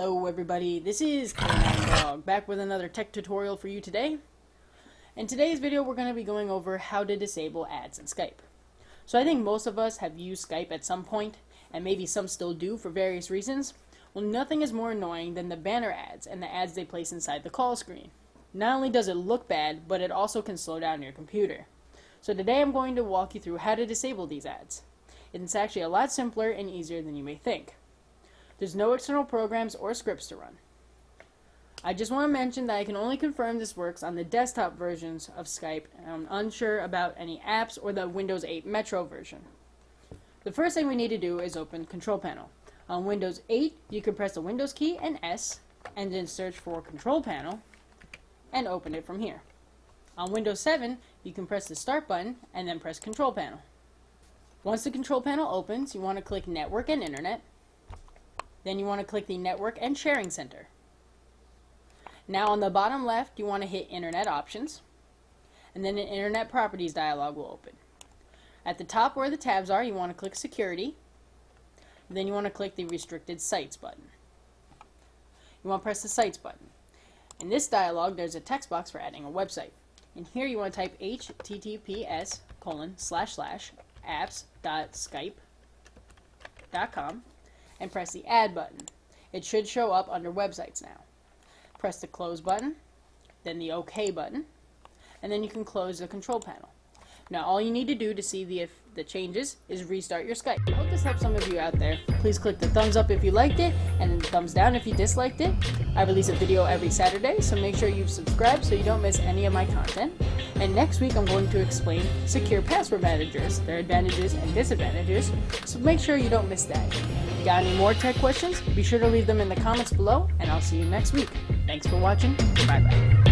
Hello everybody, this is K-9 Dog, back with another tech tutorial for you today. In today's video we're going to be going over how to disable ads in Skype. So I think most of us have used Skype at some point, and maybe some still do for various reasons. Well, nothing is more annoying than the banner ads and the ads they place inside the call screen. Not only does it look bad, but it also can slow down your computer. So today I'm going to walk you through how to disable these ads. It's actually a lot simpler and easier than you may think. There's no external programs or scripts to run. I just want to mention that I can only confirm this works on the desktop versions of Skype, and I'm unsure about any apps or the Windows 8 Metro version. The first thing we need to do is open Control Panel. On Windows 8, you can press the Windows key and S, and then search for Control Panel, and open it from here. On Windows 7, you can press the Start button, and then press Control Panel. Once the Control Panel opens, you want to click Network and Internet. Then you want to click the Network and Sharing Center. Now on the bottom left, you want to hit Internet Options, and then an Internet Properties dialog will open. At the top where the tabs are, you want to click Security, and then you want to click the Restricted Sites button. You want to press the Sites button. In this dialog, there's a text box for adding a website. In here, you want to type https://apps.skype.com. and press the Add button. It should show up under Websites now. Press the Close button, then the OK button, and then you can close the Control Panel. Now all you need to do to see the changes is restart your Skype. I hope this helps some of you out there. Please click the thumbs up if you liked it, and the thumbs down if you disliked it. I release a video every Saturday, so make sure you subscribe so you don't miss any of my content. And next week I'm going to explain secure password managers, their advantages and disadvantages, so make sure you don't miss that. Got any more tech questions? Be sure to leave them in the comments below, and I'll see you next week. Thanks for watching. Bye-bye.